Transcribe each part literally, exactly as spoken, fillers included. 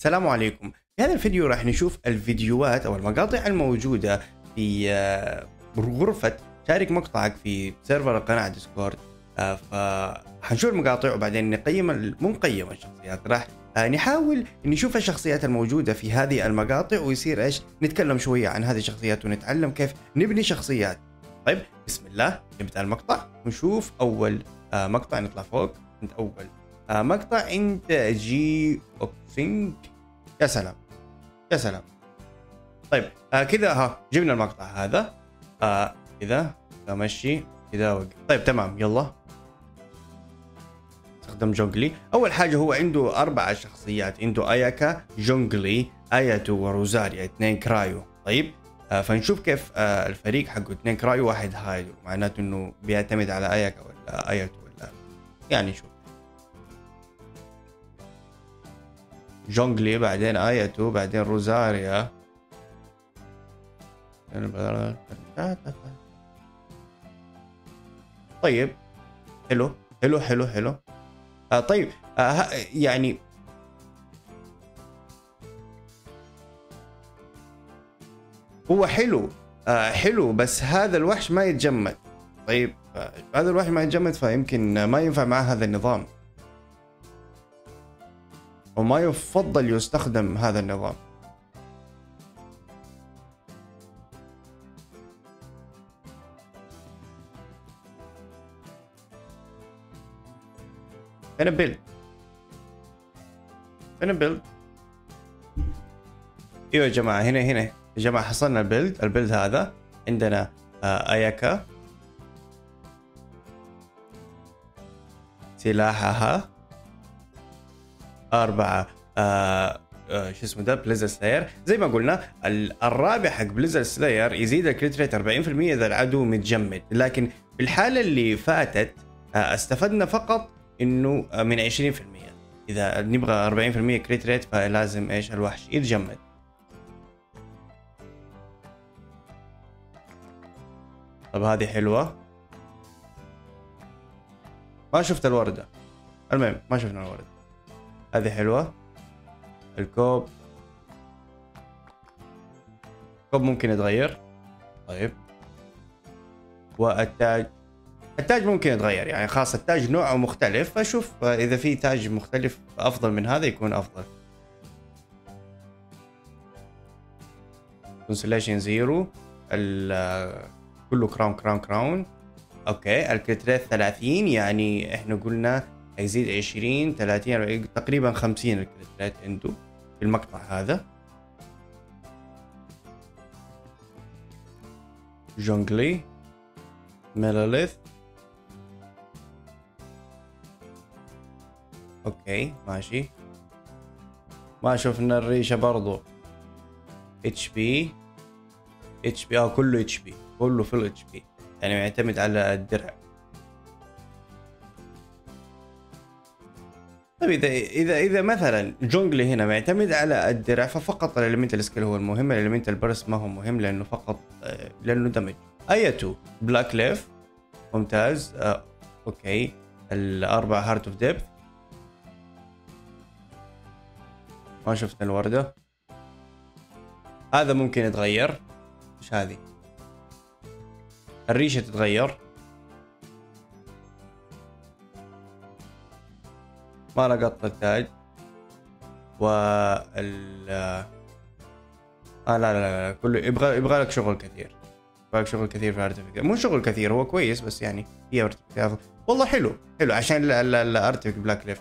السلام عليكم. في هذا الفيديو راح نشوف الفيديوهات او المقاطع الموجوده في غرفه شارك مقطعك في سيرفر قناه ديسكورد. فحنشوف المقاطع وبعدين نقيم المقيمه الشخصيات. راح نحاول نشوف الشخصيات الموجوده في هذه المقاطع ويصير ايش نتكلم شويه عن هذه الشخصيات ونتعلم كيف نبني شخصيات. طيب بسم الله نبدا المقطع ونشوف اول مقطع. نطلع فوق عند اول مقطع عند جي بوكسينج. يا سلام يا سلام. طيب آه كذا ها جبنا المقطع هذا. آه كذا مشي كذا وقف. طيب تمام يلا استخدم جونغلي. اول حاجه هو عنده اربع شخصيات، عنده اياكا، جونغلي، اياتو، وروزاريا، اثنين كرايو. طيب آه فنشوف كيف آه الفريق حقه اثنين كرايو واحد هايدو، معناته انه بيعتمد على اياكا ولا اياتو ولا يعني شوف جونغلي بعدين اياتو بعدين روزاريا. طيب حلو حلو حلو حلو. آه طيب آه يعني هو حلو آه حلو، بس هذا الوحش ما يتجمد. طيب آه هذا الوحش ما يتجمد فيمكن ما ينفع مع هذا النظام وما يفضل يستخدم هذا النظام. أنا بيلد أنا بيلد أيوة يا جماعة. هنا هنا يا جماعة حصلنا البيلد. البيلد هذا عندنا أياكا، سلاحها أربعة آه آه شو اسمه ده بليزر سلاير. زي ما قلنا الرابع حق بليزر سلاير يزيد الكريت ريت أربعين بالمئة إذا العدو متجمد، لكن في الحالة اللي فاتت آه استفدنا فقط إنه آه من عشرين بالمئة. إذا نبغى أربعين بالمئة كريت ريت فلازم إيش الوحش يتجمد. طب هذه حلوة. ما شفت الوردة، المهم ما شفنا الوردة. هذه حلوة. الكوب الكوب ممكن يتغير. طيب والتاج التاج ممكن يتغير، يعني خاص التاج نوعه مختلف، فشوف إذا في تاج مختلف أفضل من هذا يكون أفضل. كونسليشن زيرو كله كراون كراون كراون. أوكي الكريتريت ثلاثين، يعني إحنا قلنا يزيد عشرين ثلاثين أربعين تقريبا خمسين الكريتريت عنده في المقطع هذا. جونغلي ميلوليث. اوكي ماشي. ما شفنا الريشة برضو. اتش بي اتش بي اه كله اتش بي كله في الاتش بي، يعني يعتمد على الدرع. طيب اذا اذا اذا مثلا جونغلي هنا معتمد على الدرع ففقط الاليمنتال سكيل هو المهم، الاليمنتال برس ما هو مهم لانه فقط لانه دمج. اياتو بلاك ليف ممتاز. آه. اوكي الاربع هارت اوف ديبث. ما شفنا الورده. هذا ممكن يتغير. ايش هذه؟ الريشه تتغير. ما لقطت التاج وال آه لا لا لا كله يبغى يبغى لك شغل كثير، يبغى لك شغل كثير في الارتفاك. مو شغل كثير هو كويس بس يعني هي ارتفاك. والله حلو حلو عشان الارتفاك بلاك ليف.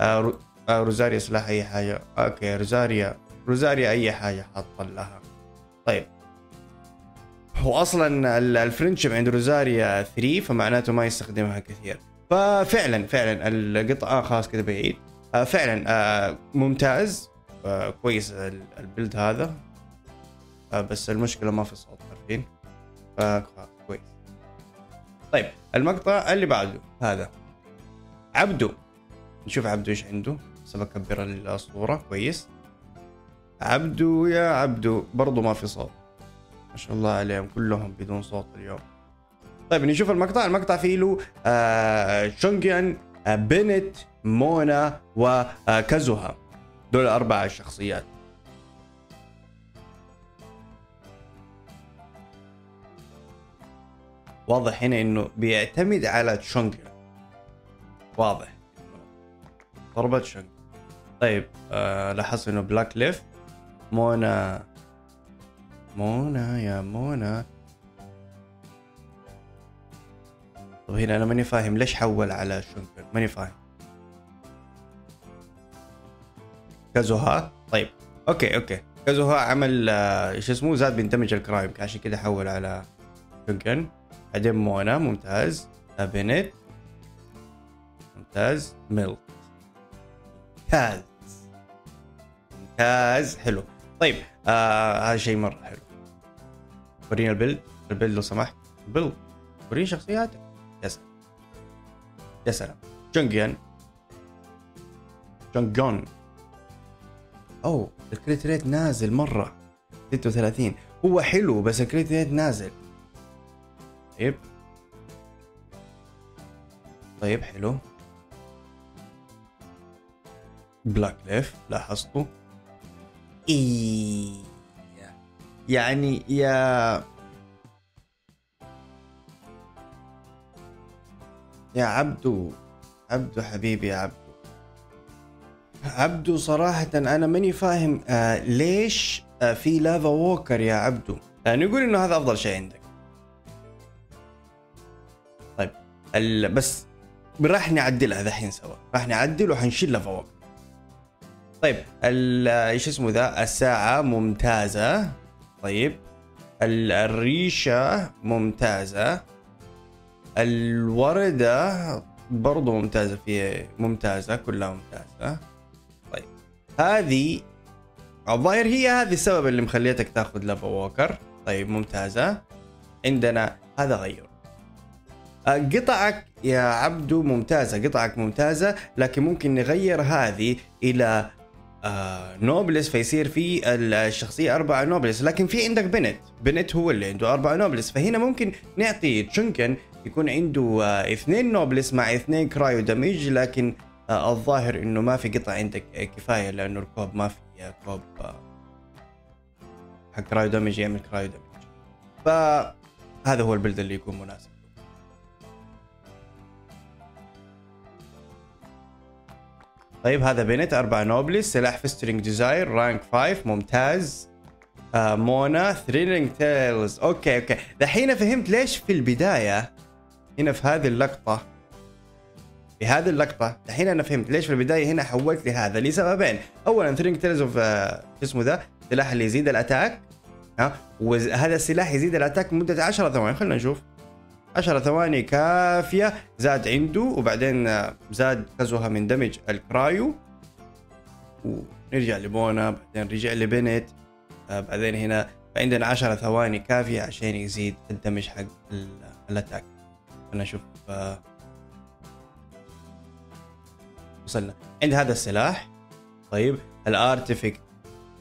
آه رو... آه روزاريا سلاح اي حاجه. اوكي روزاريا روزاريا اي حاجه حاطه لها. طيب هو اصلا الفرنشيب عند روزاريا ثلاثة فمعناته ما يستخدمها كثير. ففعلا فعلا القطعة خلاص كذا بعيد. آه فعلا آه ممتاز. آه كويس البلد هذا. آه بس المشكلة ما في صوت عارفين. آه كويس. طيب المقطع اللي بعده هذا عبده. نشوف عبده ايش عنده. بس بكبر الصورة كويس. عبده يا عبده برضو ما في صوت. ما شاء الله عليهم كلهم بدون صوت اليوم. طيب نشوف المقطع. المقطع فيه له آه شونغيان آه بنت مونا وكازوها. دول أربع شخصيات. واضح هنا إنه بيعتمد على تشونغ، واضح ضربة تشونغ. طيب آه لاحظت إنه بلاك ليف مونا، مونا يا مونا. طب هنا أنا ماني فاهم ليش حول على شونغ، ماني فاهم. كازوها، طيب أوكي أوكي كازوها عمل إيش آه اسمه، زاد بيندمج الكرايم عشان كده حول على شونغ. بعدين مونا ممتاز، لابينت ممتاز، ميلت ممتاز ممتاز حلو. طيب آه هذا شيء مرة حلو. ورينا البيلد، البيلد لو سمحت، البيلد وريني شخصياتك. يا سلام يا سلام. شونغيان شونغيون، أو الكريت ريت نازل مرة ستة وثلاثين، هو حلو بس الكريت ريت نازل. طيب طيب حلو. بلاك ليف لاحظته، اي يعني يا يا عبدو، عبدو حبيبي يا عبدو، عبدو صراحة أنا ماني فاهم آه ليش آه في لافا ووكر يا عبدو. آه نقول إنه هذا أفضل شيء عندك. طيب ال... بس راح نعدلها دحين سوا، راح نعدل وحنشيل لافا ووكر. طيب ال ايش اسمه ذا، الساعة ممتازة. طيب ال... الريشة ممتازة، الوردة برضو ممتازة، فيها ممتازة كلها ممتازة. طيب هذه الظاهر هي هذه السبب اللي مخليتك تاخذ لافا ووكر. طيب ممتازة. عندنا هذا غير قطعك يا عبدو، ممتازة قطعك ممتازة، لكن ممكن نغير هذه إلى آه نوبلس فيصير في الشخصية أربعة نوبلس، لكن في عندك بنت، بنت هو اللي عنده أربعة نوبلس، فهنا ممكن نعطي تشونغيون يكون عنده آه اثنين نوبلس مع اثنين كرايو دميج، لكن آه الظاهر إنه ما في قطع عندك آه كفاية، لأنه الكوب ما في آه كوب آه حق كرايو دميج يعمل كرايو دميج، فهذا هو البلد اللي يكون مناسب. طيب هذا بنت أربعة نوبلس، سلاح فيسترينج ديزاير رانك خمسة ممتاز. آه مونا ثريلينج تيلز. اوكي اوكي دحين فهمت ليش في البداية، هنا في هذه اللقطة، في هذه اللقطة دحين أنا فهمت ليش في البداية هنا حولت لهذا لسببين. أولا ثريلينج تيلز اوف شو اسمه ذا، السلاح اللي يزيد الأتاك، ها وهذا السلاح يزيد الأتاك مدة عشر ثواني، خلينا نشوف. عشر ثواني كافية، زاد عنده وبعدين زاد كازوها من دمج الكرايو، ونرجع لبونا بعدين رجع لبنت بعدين هنا، فعندنا عشر ثواني كافية عشان يزيد الدمج حق الاتاك. خلنا نشوف وصلنا عند هذا السلاح. طيب الارتيفكت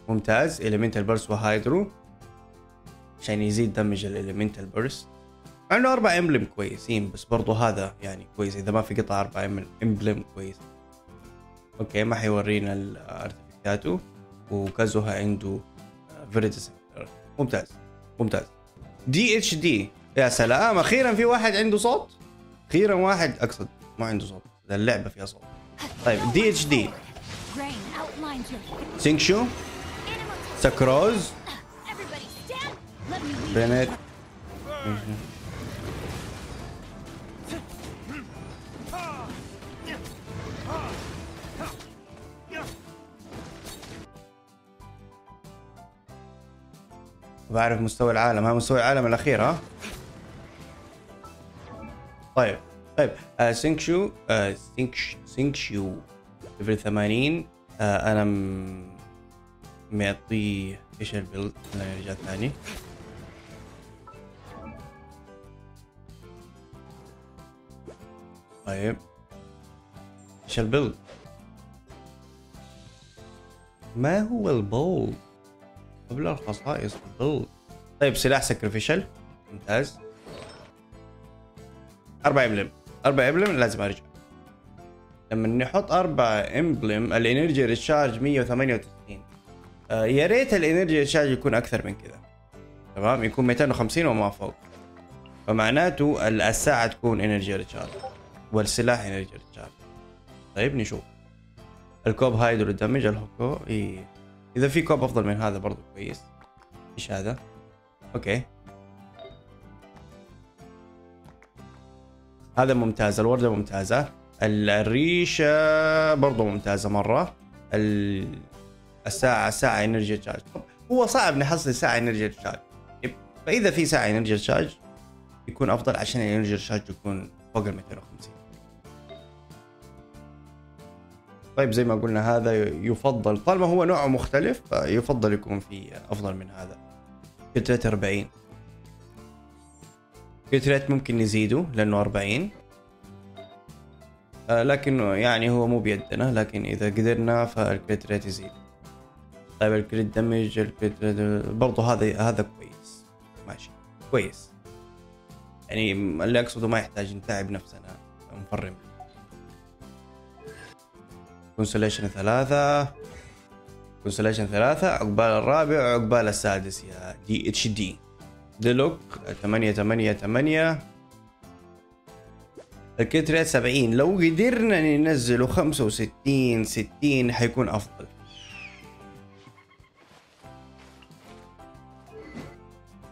ممتاز، اليمنتال بيرست وهايدرو عشان يزيد دمج الاليمنتال بيرست، مع انه أربعة امبلم كويسين بس برضو هذا يعني كويس اذا ما في قطع أربعة امبلم كويس. اوكي ما حيورينا الارتيفكتاتو. وكازوها عنده فيريدس ممتاز ممتاز. دي اتش دي يا سلام، اخيرا في واحد عنده صوت، اخيرا واحد اقصد ما عنده صوت، اللعبة فيها صوت. طيب دي اتش دي سينكشو سكروز بنت بعرف مستوى العالم، ها مستوى العالم الأخير ها. طيب طيب آه سينكشو آه سينكش سينكشو ليفل ثمانين. آه أنا معطيه إيش البيلد، خلينا نرجع ثاني. طيب إيش البيلد، ما هو البول قبل الخصائص البيلد. طيب سلاح سكرفيشل ممتاز، أربعة إبلم أربعة إبلم لازم أرجع. لما نحط أربعة امبلم الانرجي ريتشارج مية وثمانية وتسعين. آه يا ريت الانرجي ريتشارج يكون اكثر من كذا، تمام، يكون مئتين وخمسين وما فوق، فمعناته الساعة تكون انرجي ريتشارج والسلاح انرجي ريتشارج. طيب نشوف الكوب هايدرو دمج الهوكو. إيه. اذا في كوب افضل من هذا برضو كويس. ايش هذا؟ اوكي هذا ممتاز، الوردة ممتازة، الريشة برضو ممتازة مرة، الساعة ساعة انرجي تشارج. هو صعب نحصل ساعة انرجي تشارج، فاذا في ساعة انرجي تشارج يكون افضل عشان الانرجي تشارج يكون فوق ال مئتين وخمسين. طيب زي ما قلنا هذا يفضل طالما هو نوعه مختلف، يفضل يكون في افضل من هذا. كترة أربعين، كترة ممكن نزيده لانه أربعين، آه لكنه يعني هو مو بيدنا، لكن اذا قدرنا فالكترة يزيد. طيب الكريت دمج الكترة برضه هذا هذا كويس، ماشي كويس، يعني اللي اقصده ما يحتاج نتعب نفسنا نفرم. كونسوليشن ثلاثة، كونسوليشن ثلاثة، عقبال الرابع وعقبال السادس يا دي اتش دي. ديلوك ثمانية ثمانية ثمانية. الكيت ريت سبعين، لو قدرنا ننزله خمسة وستين ستين حيكون أفضل.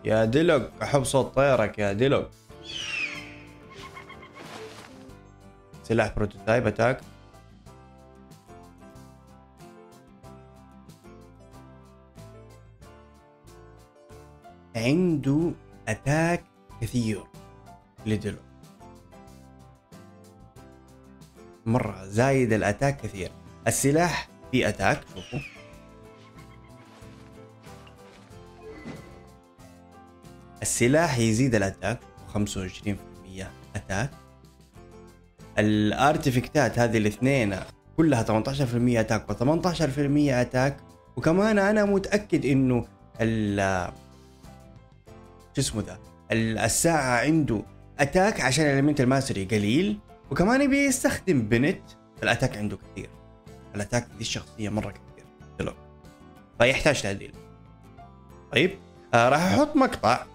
يا ديلوك أحب صوت طيرك يا ديلوك. سلاح بروتوتايب أتاك. عنده اتاك كثير لدلو، مرة زايد الاتاك كثير. السلاح في اتاك، شوفوا السلاح يزيد الاتاك خمسة وعشرين بالمئة اتاك. الارتفكتات هذه الاثنين كلها ثمانية عشر بالمئة اتاك وثمانية عشر بالمئة اتاك. وكمان انا متأكد انه ال شو اسمه ذا الساعة عنده اتاك عشان الاليمنت الماسري قليل، وكمان بيستخدم بنت، الاتاك عنده كثير، الاتاك دي الشخصية مرة كثير دلو. فيحتاج تعديل. طيب آه راح احط مقطع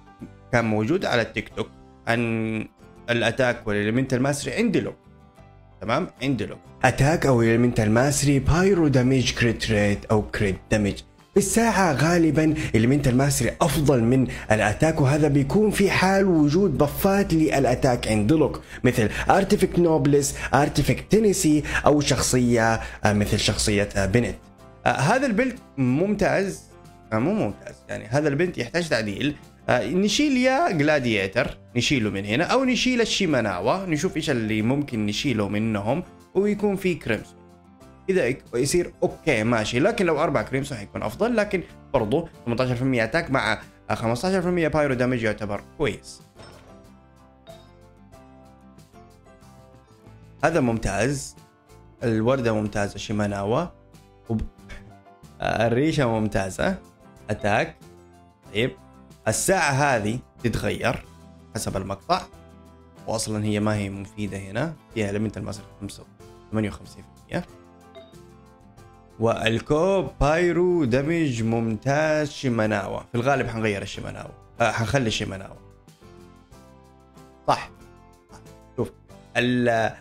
كان موجود على التيك توك عن الاتاك والاليمنت الماسري عندلو، تمام، عندلو اتاك او الاليمنت الماسري بايرو دامج كريت ريت او كريت دامج بالساعة. غالبا الاليمنت الماسري افضل من الاتاك، وهذا بيكون في حال وجود بفات للاتاك عند لوك مثل ارتفكت نوبلس، ارتفكت تينيسي، او شخصية مثل شخصية بنت. آه هذا البلد ممتاز، آه مو ممتاز يعني، هذا البنت يحتاج تعديل. آه نشيل يا جلادياتر، نشيله من هنا، او نشيل الشيماناوا، نشوف ايش اللي ممكن نشيله منهم ويكون في كريمسون. اذا يصير اوكي ماشي، لكن لو اربع كريمسون حيكون افضل. لكن برضه ثمانية عشر بالمئة اتاك مع خمسة عشر بالمئة بايرو دامج يعتبر كويس. هذا ممتاز، الورده ممتازه، شيماناوا وب... الريشه ممتازه اتاك. طيب الساعه هذه تتغير حسب المقطع، واصلا هي ما هي مفيده هنا، فيها ليميت المصرف خمسة وثمانية وخمسين بالمئة. والكوب بايرو دمج ممتاز شيماناوا، في الغالب حنغير الشيماناوا، أه حنخلي الشيماناوا صح. شوف ال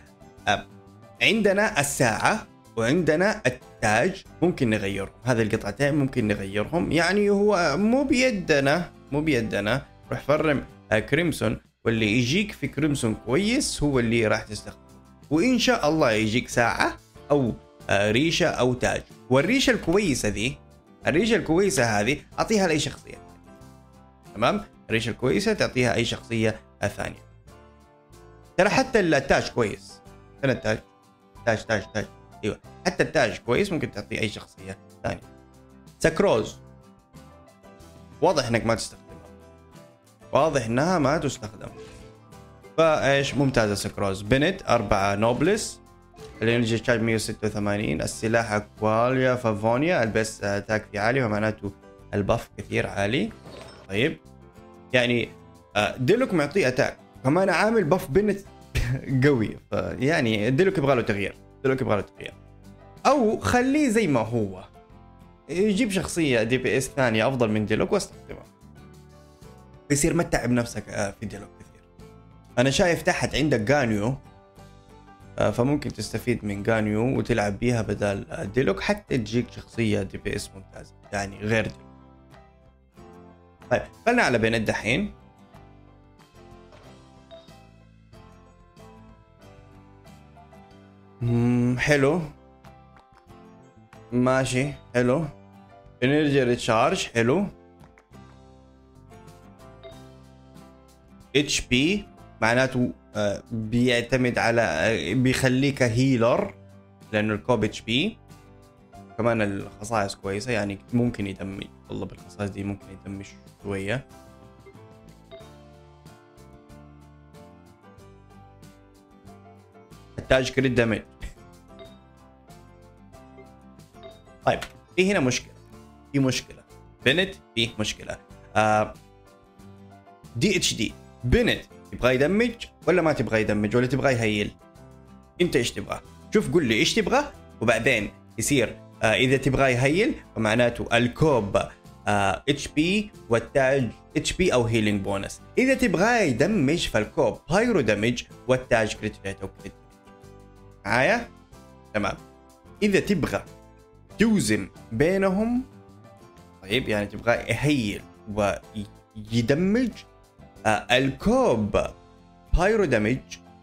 عندنا الساعة وعندنا التاج ممكن نغيرهم، هذه القطعتين ممكن نغيرهم، يعني هو مو بيدنا مو بيدنا روح فرم كريمسون، واللي يجيك في كريمسون كويس هو اللي راح تستخدمه، وإن شاء الله يجيك ساعة أو ريشة أو تاج. والريشة الكويسة ذي، الريشة الكويسة هذه أعطيها لأي شخصية، تمام، الريشة الكويسة تعطيها أي شخصية ثانية. ترى حتى التاج كويس، ترى التاج تاج تاج تاج أيوه، حتى التاج كويس، ممكن تعطيه أي شخصية ثانية. سكروز واضح إنك ما تستخدمها، واضح إنها ما تستخدم، فإيش ممتازة سكروز. بنت أربعة نوبلس، الانرجي تشارج مئة وستة وثمانين، السلاح اكواليا فافونيا، البس اتاك في عالي ومعناته الباف كثير عالي. طيب يعني ديلوك معطيه اتاك، كمان عامل باف بنت قوي، فيعني ديلوك يبغى له تغيير. دلوقتي يبغى له تغيير، او خليه زي ما هو، يجيب شخصيه دي بي اس ثانيه افضل من ديلوك واستخدمها. بيصير ما تتعب نفسك في ديلوك كثير. انا شايف تحت عندك غانيو، فممكن تستفيد من غانيو وتلعب بيها بدل ديلوك حتى تجيك شخصيه دي بي اس ممتازه يعني غير ديلوك. طيب خلنا على بين الدحين. امم حلو ماشي، حلو انرجي ريتشارج، حلو اتش بي معناته بيعتمد على، بيخليك هيلر لانه الكوب اتش بي، كمان الخصائص كويسه يعني ممكن يدمج، والله بالخصائص دي ممكن يدمج شويه. تحتاج كريت دمج. طيب في هنا مشكله، في مشكله بنت، في مشكله آه. دي اتش دي بنت تبغى يدمج ولا ما تبغى يدمج ولا تبغى يهيل؟ انت ايش تبغى؟ شوف قول لي ايش تبغى وبعدين يصير. آه اذا تبغى يهيل فمعناته الكوب آه اتش بي والتاج اتش بي او هيلينج بونس، اذا تبغى يدمج فالكوب بايرو دمج والتاج كريت فيت او كريت. معايا؟ تمام. اذا تبغى توزن بينهم طيب يعني تبغى يهيل ويدمج آه الكوب بايرو دمج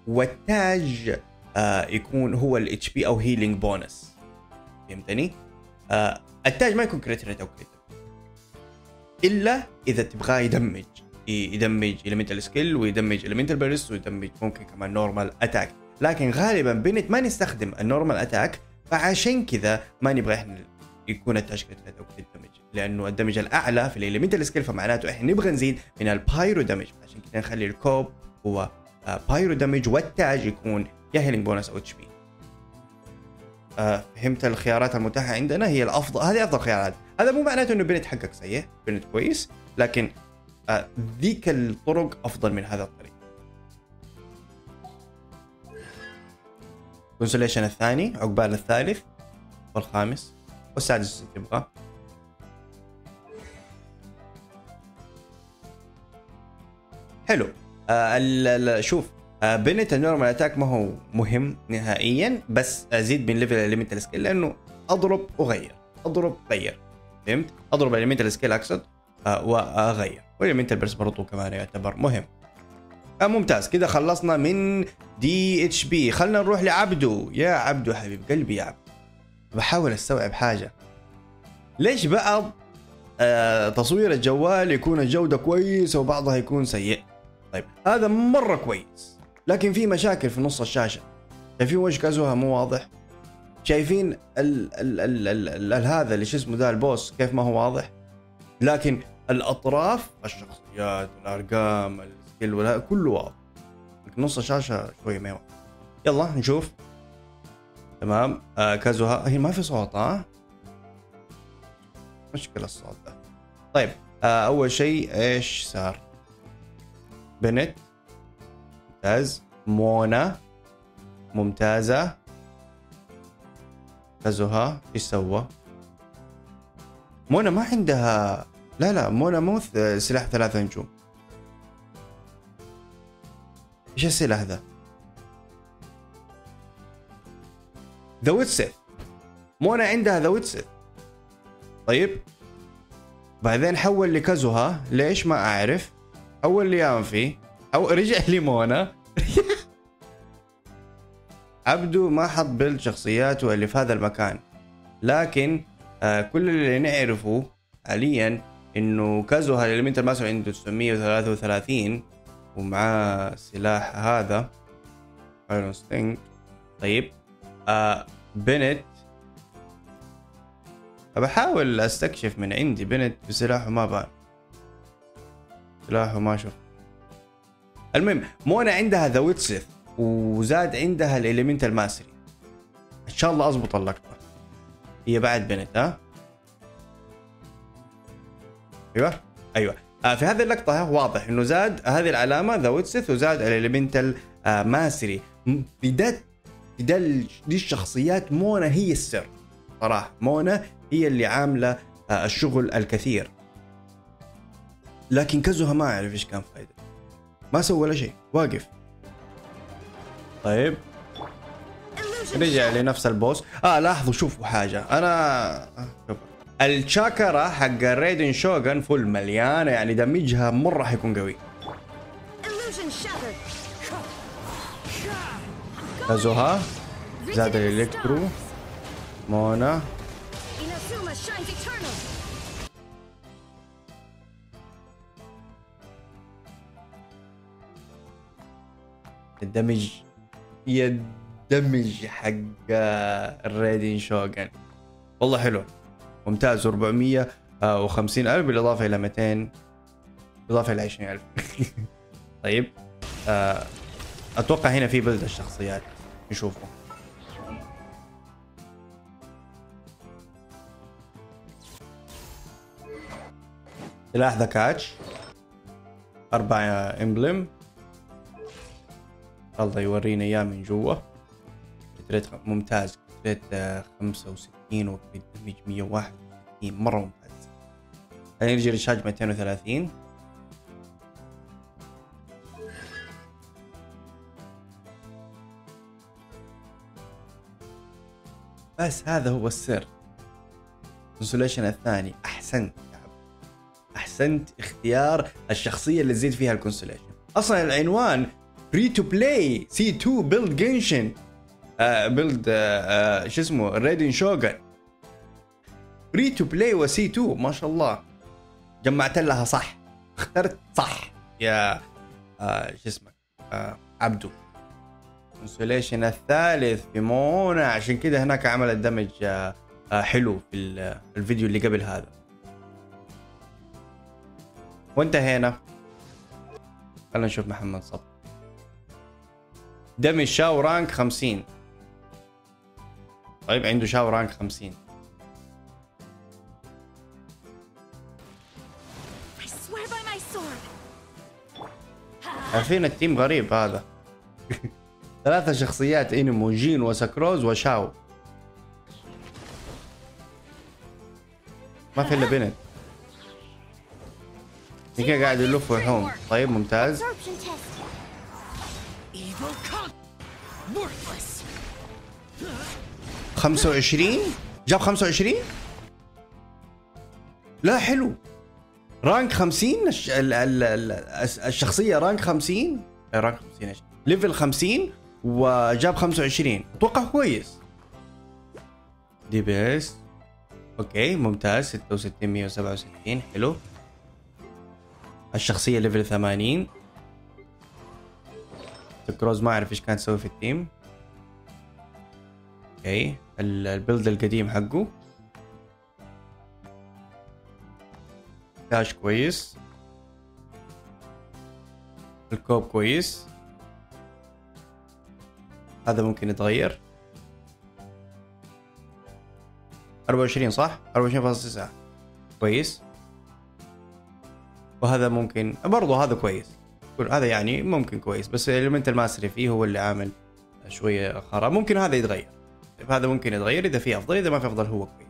والتاج آه يكون هو الاتش بي او هيلينج بونس. فهمتني؟ آه التاج ما يكون كريت ريت او كريت الا اذا تبغاه يدمج، يدمج إليمنتال سكيل ويدمج إليمنتال بيرست ويدمج ممكن كمان نورمال اتاك، لكن غالبا بنت ما نستخدم النورمال اتاك، فعشان كذا ما نبغى احنا يكون التاج كريت ريت او كريت دمج، لانه الدمج الاعلى في الإليمنتال سكيل فمعناته احنا نبغى نزيد من البايرو دمج، عشان كذا نخلي الكوب هو بايرو دمج والتاج يكون يا هيلينج بونس او اتش بي. آه فهمت الخيارات المتاحة عندنا هي الأفضل، هذه أفضل خيارات. هذا مو معناته إنه بنت حقك سيء، بنت كويس، لكن آه ذيك الطرق أفضل من هذا الطريق. كونسوليشن الثاني، عقبال الثالث والخامس والسادس اللي تبغاه. حلو. آه شوف آه بنت النورمال اتاك ما هو مهم نهائيا، بس ازيد من ليفل الإليمنتال سكيل لانه اضرب وغير، اضرب غير، فهمت؟ اضرب الإليمنتال سكيل اقصد آه واغير، والإليمنتال بيرس برضه كمان يعتبر مهم. آه ممتاز، كده خلصنا من دي اتش بي. خلينا نروح لعبده. يا عبده حبيب قلبي، يا عبده بحاول استوعب حاجه، ليش بعض آه تصوير الجوال يكون الجوده كويسه وبعضها يكون سيء؟ طيب هذا مره كويس، لكن في مشاكل في نص الشاشة. شايفين وجه كازوها مو واضح؟ شايفين ال ال ال ال ال هذا اللي شو اسمه ذا البوس كيف ما هو واضح؟ لكن الأطراف، الشخصيات والأرقام السكيل ولا كله واضح، لكن نص الشاشة شوية ما هو. يلا نشوف. تمام. آه كازوها هي ما في صوت، ها؟ مشكلة الصوت ده. طيب آه أول شيء إيش صار؟ بنت ممتاز، مونا ممتازة، كازوها ايش سوى؟ مونا ما عندها، لا لا مونا مو سلاح ثلاثة نجوم. ايش السلاح ذا؟ ذا ويتسيث، مونا عندها ذا ويتسيث. طيب بعدين حول لكازوها، ليش ما اعرف، حول ليانفي او رجع لي مونا. عبده ما حط بيلد شخصياته اللي في هذا المكان، لكن آه كل اللي نعرفه حاليا انه كازوها الإليمنتال ماسو عنده تسعمية وثلاثة وثلاثين ومعاه سلاح هذا ايرون ستينج. طيب آه بنت بحاول استكشف من عندي بنت بسلاحه ما بان، سلاحه ما شوف. المهم مونا عندها ذا ويتسيث وزاد عندها الإليمنتال ماسري. ان شاء الله اضبط اللقطه. هي بعد بنت، ها؟ ايوه ايوه آه في هذه اللقطه واضح انه زاد هذه العلامه ذا ويتسيث وزاد الإليمنتال آه ماسري. بدات دي الشخصيات مونا هي السر صراحة، مونا هي اللي عاملة الشغل الكثير. لكن كازوها ما أعرف إيش كان فايدة، ما سوى ولا شيء، واقف. طيب رجع لنفس البوس. آه لاحظوا شوفوا حاجة، أنا الشاكرا حق ريدن شوغن فل مليانة، يعني دمجها مرة حيكون قوي. كازوها زاد الإلكترو مونا. الدمج يدمج حق الريدين شوغن والله حلو ممتاز. أربعمية وخمسين ألف بالإضافة إلى مئتين بالإضافة إلى عشرين ألف. طيب أتوقع هنا في بلد الشخصيات نشوفه. سلاح ذكاتش، أربعة إمبلم، الله يورينا إياه من جوا. كتريت ممتاز، كتريت خمسة وستين وكتريت دمج مية وواحد وستين مرة ممتاز. نرجع للشاج مئتين وثلاثين. بس هذا هو السر. كونسوليشن الثاني، أحسنت أحسنت اختيار الشخصية اللي تزيد فيها الكونسوليشن. أصلا العنوان فري تو بلاي سي تو بيلد جنشن بيلد شو اسمه ريدين شوغن فري تو بلاي وسي تو. ما شاء الله جمعت لها صح، اخترت صح يا آه شو اسمه آه عبدو. كونسوليشن الثالث في مونا، عشان كده هناك عملت دمج آه آه حلو في الفيديو اللي قبل هذا. وانتهينا. خلينا نشوف محمد صبري. دمج شاو رانك خمسين. طيب عنده شاو رانك خمسين. عارفين التيم غريب هذا. ثلاثة شخصيات انمو، جين وسكروز وشاو. ما في الا بنت. هيك قاعد يلف ويحوم. طيب ممتاز. خمسة وعشرين جاب خمسة وعشرين. لا حلو، رانك خمسين الشخصية، رانك خمسين رانك خمسين ليفل خمسين وجاب خمسة وعشرين. اتوقع كويس. دي بيس اوكي ممتاز. ستة وستين مية وسبعة وستين حلو. الشخصية ليفل ثمانين. كروز ما اعرف ايش كان تسوي في التيم. اوكي البيلد القديم حقه كاش كويس، الكوب كويس، هذا ممكن يتغير. أربعة وعشرين صح، أربعة وعشرين فاصلة تسعة كويس، وهذا ممكن برضه هذا كويس، هذا يعني ممكن كويس، بس الاليمنت الماسري فيه هو اللي عامل شويه خراب. ممكن هذا يتغير، هذا ممكن يتغير اذا في افضل، اذا ما في افضل هو كويس.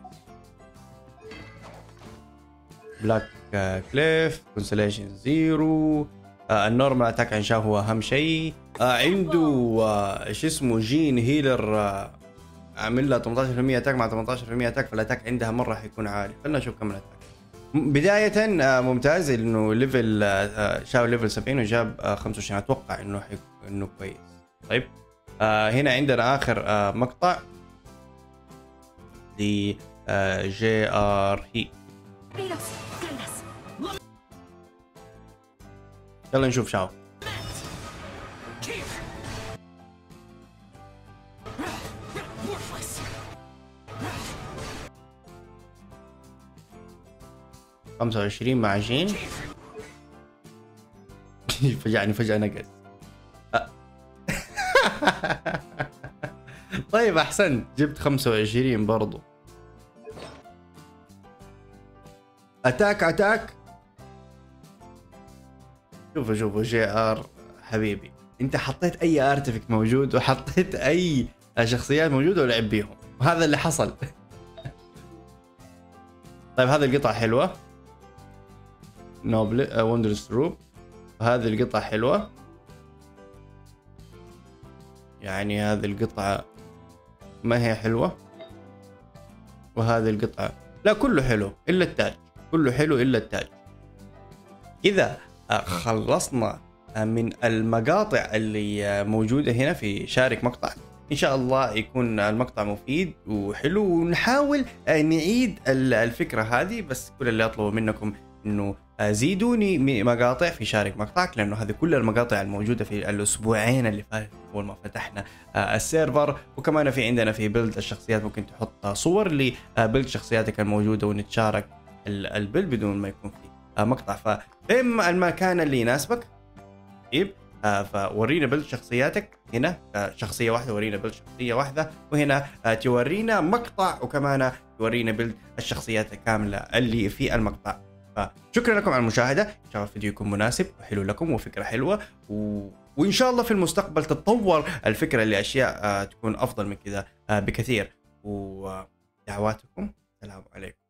بلاك كليف كونسليشن زيرو. آه النورمال اتاك انشاء هو اهم شيء. آه عنده آه شو اسمه جين هيلر، آه عامل لها ثمانية عشر بالمية اتاك مع ثمانية عشر بالمية اتاك، فالاتاك عندها مره حيكون عالي. خلينا نشوف كم الاتاك. بداية ممتاز انه ليفل شاو ليفل سبعين وجاب خمسة وعشرين. اتوقع انه انه كويس. طيب هنا عندنا اخر مقطع ل جي ار هي. يلا نشوف شاو. خمسة وعشرين مع جين. فجعني فجأة نقص. طيب أحسنت، جبت خمسة وعشرين برضو. أتاك أتاك. شوفوا شوفوا جي آر حبيبي، أنت حطيت أي أرتفك موجود وحطيت أي الشخصيات موجوده ولعب بيهم، وهذا اللي حصل. طيب هذه القطعه حلوه، نوبل وندرز روب، وهذه القطعه حلوه، يعني هذه القطعه ما هي حلوه، وهذه القطعه لا كله حلو الا التاج، كله حلو الا التاج. اذا خلصنا من المقاطع اللي موجوده هنا في شارك مقطع، ان شاء الله يكون المقطع مفيد وحلو، ونحاول نعيد الفكره هذه. بس كل اللي اطلبه منكم انه زيدوني مقاطع في شارك مقطعك، لانه هذه كل المقاطع الموجوده في الاسبوعين اللي فاتوا اول ما فتحنا السيرفر. وكمان في عندنا في بيلد الشخصيات ممكن تحط صور لبيلد شخصياتك الموجوده ونتشارك البيلد بدون ما يكون في مقطع. فاما المكان اللي يناسبك طيب، فورينا بيلد شخصياتك هنا شخصيه واحده، ورينا بيلد شخصيه واحده، وهنا تورينا مقطع، وكمان تورينا بيلد الشخصيات الكامله اللي في المقطع. شكرا لكم على المشاهدة، إن شاء الله الفيديو يكون مناسب وحلو لكم وفكرة حلوة، و... وإن شاء الله في المستقبل تتطور الفكرة لأشياء تكون أفضل من كذا بكثير. ودعواتكم، السلام عليكم.